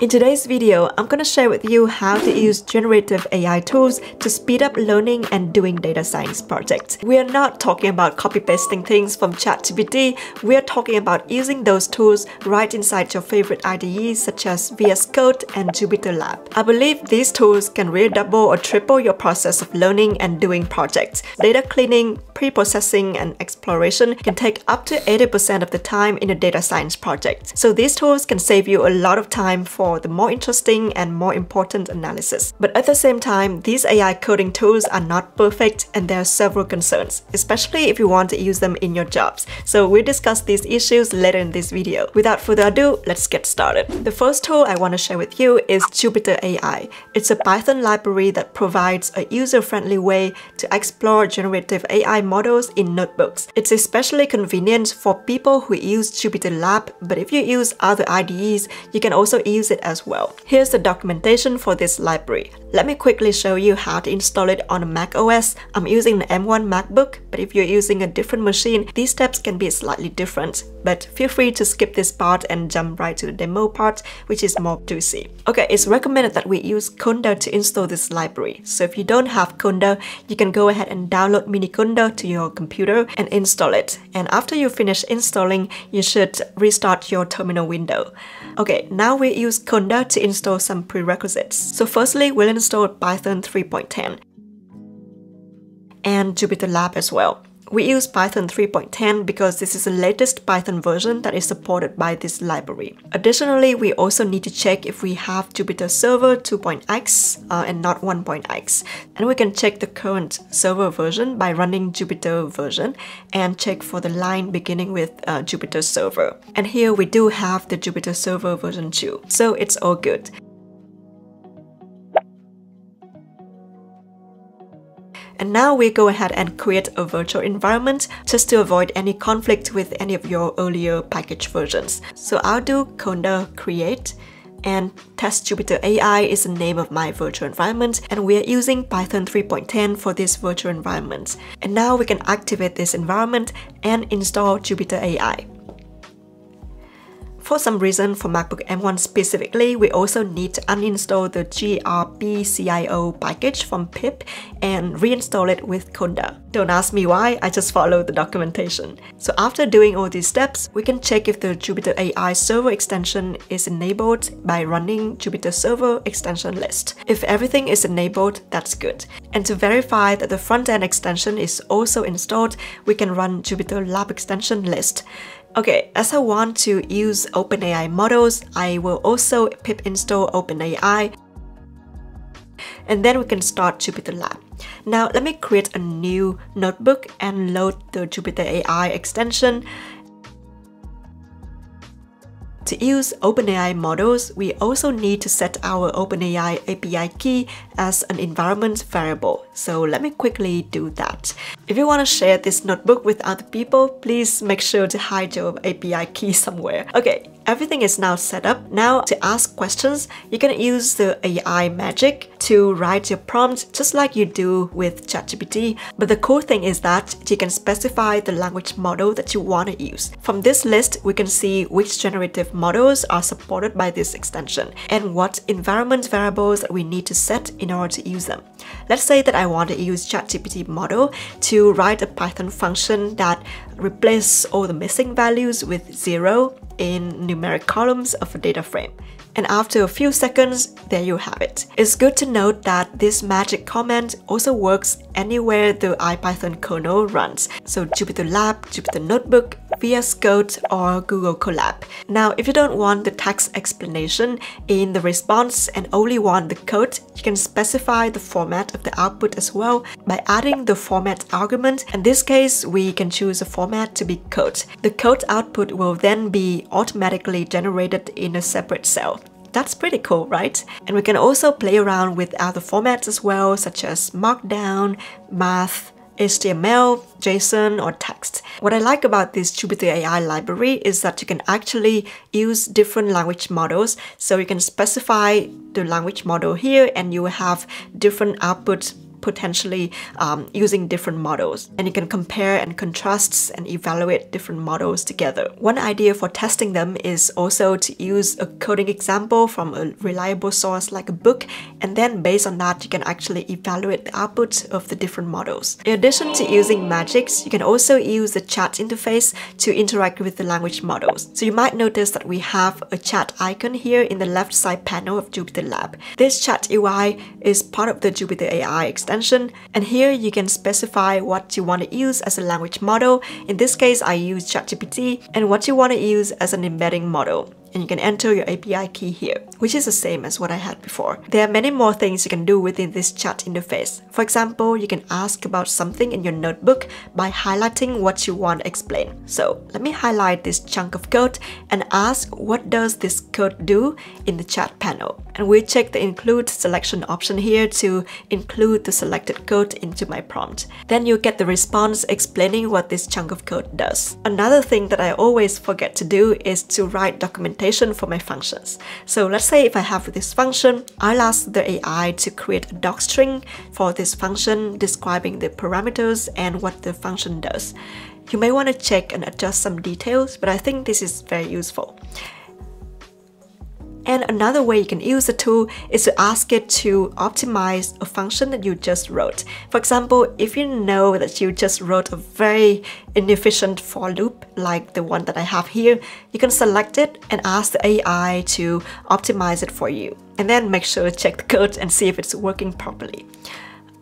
In today's video, I'm going to share with you how to use generative AI tools to speed up learning and doing data science projects. We are not talking about copy-pasting things from ChatGPT. We are talking about using those tools right inside your favorite IDEs such as VS Code and JupyterLab. I believe these tools can really double or triple your process of learning and doing projects. Data cleaning, pre-processing, and exploration can take up to 80% of the time in a data science project. So these tools can save you a lot of time for the more interesting and more important analysis. But at the same time, these AI coding tools are not perfect and there are several concerns, especially if you want to use them in your jobs. So we'll discuss these issues later in this video. Without further ado, let's get started. The first tool I want to share with you is Jupyter AI. It's a Python library that provides a user-friendly way to explore generative AI models in notebooks. It's especially convenient for people who use JupyterLab, but if you use other IDEs, you can also use it as well. Here's the documentation for this library. Let me quickly show you how to install it on a Mac OS. I'm using an M1 MacBook, but if you're using a different machine, these steps can be slightly different. But feel free to skip this part and jump right to the demo part, which is more juicy. Okay, it's recommended that we use Conda to install this library. So if you don't have Conda, you can go ahead and download Miniconda to your computer and install it. And after you finish installing, you should restart your terminal window. Okay, now we use Conda to install some prerequisites. So firstly, we'll install Python 3.10 and JupyterLab as well. We use Python 3.10 because this is the latest Python version that is supported by this library. Additionally, we also need to check if we have Jupyter Server 2.x and not 1.x. And we can check the current server version by running Jupyter version and check for the line beginning with Jupyter Server. And here we do have the Jupyter Server version 2, so it's all good. And now we go ahead and create a virtual environment just to avoid any conflict with any of your earlier package versions. So I'll do Conda create and test Jupyter AI is the name of my virtual environment, and we are using Python 3.10 for this virtual environment. And now we can activate this environment and install Jupyter AI. For some reason, for MacBook M1 specifically, we also need to uninstall the grpcio package from pip and reinstall it with Conda. Don't ask me why, I just follow the documentation. So after doing all these steps, we can check if the Jupyter AI server extension is enabled by running Jupyter Server extension list. If everything is enabled, that's good. And to verify that the front-end extension is also installed, we can run JupyterLab extension list. Okay, as I want to use OpenAI models, I will also pip install OpenAI, and then we can start JupyterLab. Now let me create a new notebook and load the Jupyter AI extension. To use OpenAI models, we also need to set our OpenAI API key as an environment variable. So let me quickly do that. If you want to share this notebook with other people, please make sure to hide your API key somewhere. Okay, everything is now set up. Now to ask questions, you can use the AI magic to write your prompt just like you do with ChatGPT. But the cool thing is that you can specify the language model that you want to use. From this list, we can see which generative models are supported by this extension and what environment variables that we need to set in order to use them. Let's say that I want to use ChatGPT model to write a Python function that replaces all the missing values with 0 in numeric columns of a data frame. And after a few seconds, there you have it. It's good to note that this magic comment also works anywhere the IPython kernel runs. So JupyterLab, Jupyter Notebook, VS Code, or Google Colab. Now, if you don't want the text explanation in the response and only want the code, you can specify the format of the output as well by adding the format argument. In this case, we can choose a format to be code. The code output will then be automatically generated in a separate cell. That's pretty cool, right? And we can also play around with other formats as well, such as Markdown, Math, HTML, JSON, or text. What I like about this Jupyter AI library is that you can actually use different language models. So you can specify the language model here and you will have different output potentially using different models. And you can compare and contrast and evaluate different models together. One idea for testing them is also to use a coding example from a reliable source like a book, and then based on that, you can actually evaluate the output of the different models. In addition to using magics, you can also use the chat interface to interact with the language models. So you might notice that we have a chat icon here in the left side panel of JupyterLab. This chat UI is part of the Jupyter AI extension, and here you can specify what you want to use as a language model. In this case, I use ChatGPT, and what you want to use as an embedding model. And you can enter your API key here, which is the same as what I had before. There are many more things you can do within this chat interface. For example, you can ask about something in your notebook by highlighting what you want to explain. So let me highlight this chunk of code and ask, what does this code do in the chat panel? And we check the include selection option here to include the selected code into my prompt. Then you get the response explaining what this chunk of code does. Another thing that I always forget to do is to write documentation for my functions. So let's say if I have this function, I'll ask the AI to create a doc string for this function describing the parameters and what the function does. You may want to check and adjust some details, but I think this is very useful. And another way you can use the tool is to ask it to optimize a function that you just wrote. For example, if you know that you just wrote a very inefficient for loop like the one that I have here, you can select it and ask the AI to optimize it for you. And then make sure to check the code and see if it's working properly.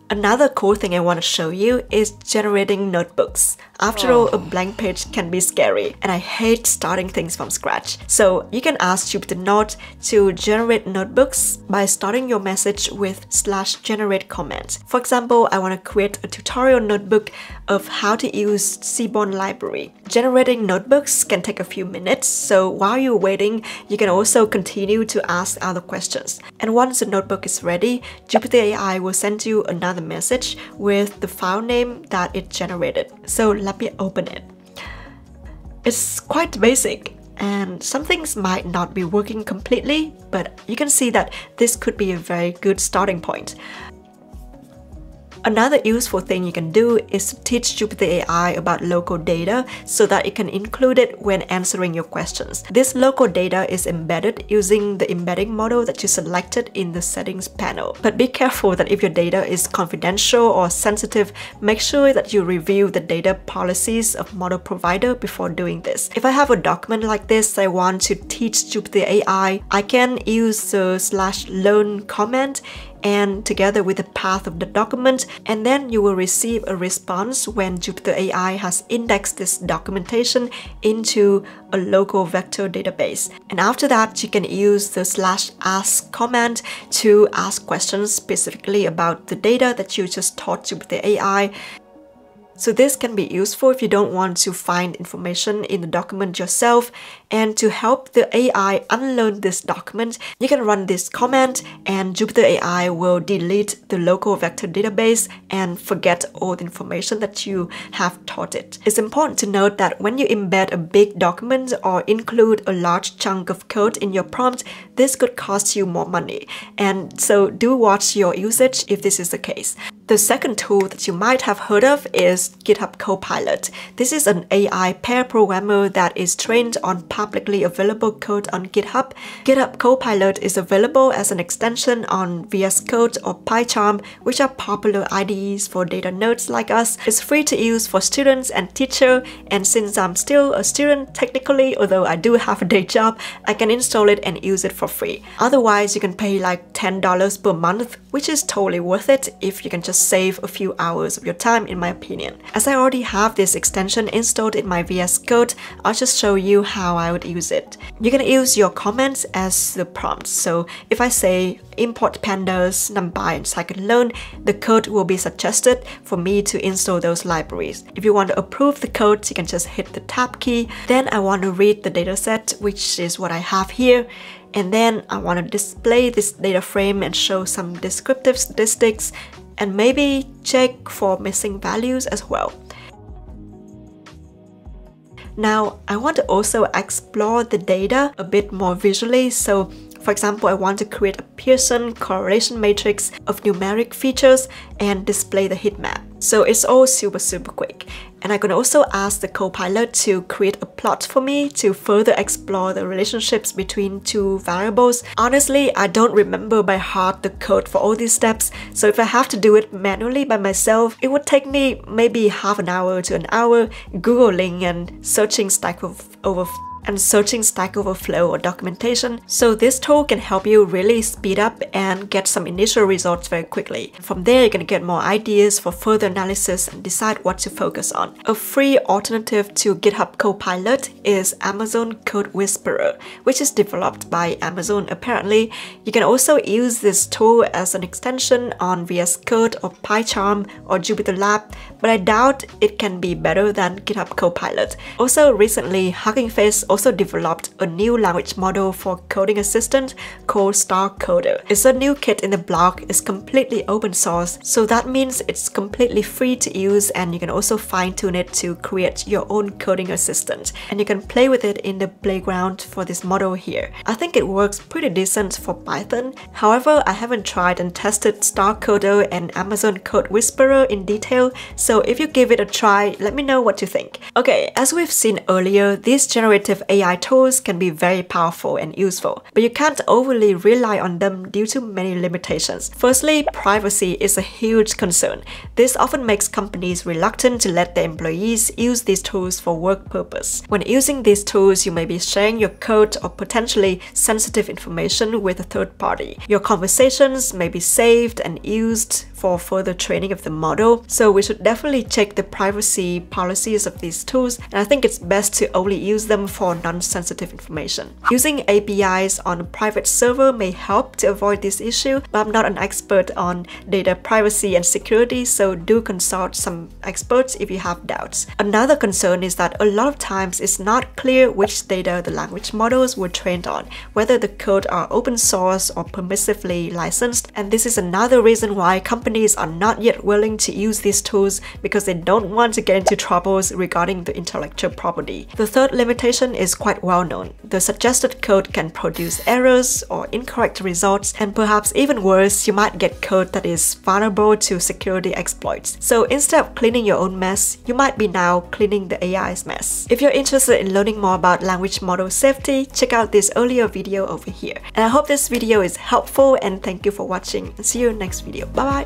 Another cool thing I want to show you is generating notebooks. After all, a blank page can be scary, and I hate starting things from scratch. So you can ask JupyterNote to generate notebooks by starting your message with /generate comment. For example, I want to create a tutorial notebook of how to use Seaborn library. Generating notebooks can take a few minutes, so while you're waiting, you can also continue to ask other questions. And once the notebook is ready, Jupyter AI will send you another message with the file name that it generated. So let me open it. It's quite basic, and some things might not be working completely, but you can see that this could be a very good starting point. Another useful thing you can do is to teach Jupyter AI about local data so that it can include it when answering your questions. This local data is embedded using the embedding model that you selected in the settings panel. But be careful that if your data is confidential or sensitive, make sure that you review the data policies of model provider before doing this. If I have a document like this I want to teach Jupyter AI, I can use the /learn comment and together with the path of the document, and then you will receive a response when Jupyter AI has indexed this documentation into a local vector database. And after that, you can use the /ask command to ask questions specifically about the data that you just taught Jupyter AI. So this can be useful if you don't want to find information in the document yourself, and to help the AI unlearn this document, you can run this command and Jupyter AI will delete the local vector database and forget all the information that you have taught it. It's important to note that when you embed a big document or include a large chunk of code in your prompt, this could cost you more money, and so do watch your usage if this is the case. The second tool that you might have heard of is GitHub Copilot. This is an AI pair programmer that is trained on publicly available code on GitHub. GitHub Copilot is available as an extension on VS Code or PyCharm, which are popular IDEs for data nerds like us. It's free to use for students and teacher, and since I'm still a student technically, although I do have a day job, I can install it and use it for free. Otherwise, you can pay like $10 per month, which is totally worth it if you can just save a few hours of your time, in my opinion. As I already have this extension installed in my VS Code, I'll just show you how I would use it. You can use your comments as the prompts. So if I say import pandas, numpy, and scikit-learn, the code will be suggested for me to install those libraries. If you want to approve the code, you can just hit the tab key. Then I want to read the dataset, which is what I have here. And then I want to display this data frame and show some descriptive statistics, and maybe check for missing values as well. Now, I want to also explore the data a bit more visually, so For example, I want to create a Pearson correlation matrix of numeric features and display the heat map. So it's all super quick. And I can also ask the Copilot to create a plot for me to further explore the relationships between two variables. Honestly, I don't remember by heart the code for all these steps, so if I have to do it manually by myself, it would take me maybe half an hour to an hour Googling and searching Stack Overflow or documentation. So this tool can help you really speed up and get some initial results very quickly. From there, you can get more ideas for further analysis and decide what to focus on. A free alternative to GitHub Copilot is Amazon CodeWhisperer, which is developed by Amazon apparently. You can also use this tool as an extension on VS Code or PyCharm or JupyterLab, but I doubt it can be better than GitHub Copilot. Also recently, Hugging Face also developed a new language model for coding assistant called StarCoder. It's a new kit in the blog, it's completely open source, so that means it's completely free to use and you can also fine-tune it to create your own coding assistant. And you can play with it in the playground for this model here. I think it works pretty decent for Python. However, I haven't tried and tested StarCoder and Amazon CodeWhisperer in detail, so if you give it a try, let me know what you think. Okay, as we've seen earlier, these generative AI tools can be very powerful and useful, but you can't overly rely on them due to many limitations. Firstly, privacy is a huge concern. This often makes companies reluctant to let their employees use these tools for work purpose. When using these tools, you may be sharing your code or potentially sensitive information with a third party. Your conversations may be saved and used for further training of the model, so we should definitely check the privacy policies of these tools, and I think it's best to only use them for non-sensitive information. Using APIs on a private server may help to avoid this issue, but I'm not an expert on data privacy and security, so do consult some experts if you have doubts. Another concern is that a lot of times it's not clear which data the language models were trained on, whether the code are open source or permissively licensed, and this is another reason why companies are not yet willing to use these tools because they don't want to get into troubles regarding the intellectual property. The third limitation is quite well known. The suggested code can produce errors or incorrect results, and perhaps even worse, you might get code that is vulnerable to security exploits. So instead of cleaning your own mess, you might be now cleaning the AI's mess. If you're interested in learning more about language model safety, check out this earlier video over here. And I hope this video is helpful, and thank you for watching. See you in the next video. Bye bye!